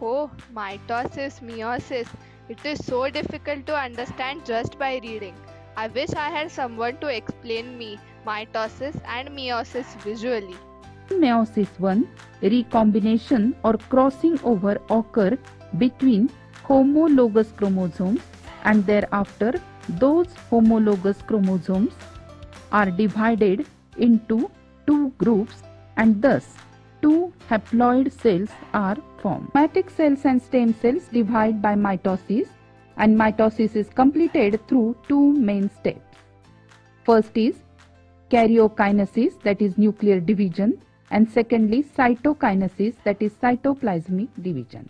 Oh, mitosis, meiosis. It is so difficult to understand just by reading. I wish I had someone to explain me mitosis and meiosis visually. In meiosis 1, recombination or crossing over occur between homologous chromosomes, and thereafter those homologous chromosomes are divided into two groups, and thus two haploid cells are formed. Somatic cells and stem cells divide by mitosis, and mitosis is completed through two main steps. First is karyokinesis, that is nuclear division, and secondly cytokinesis, that is cytoplasmic division.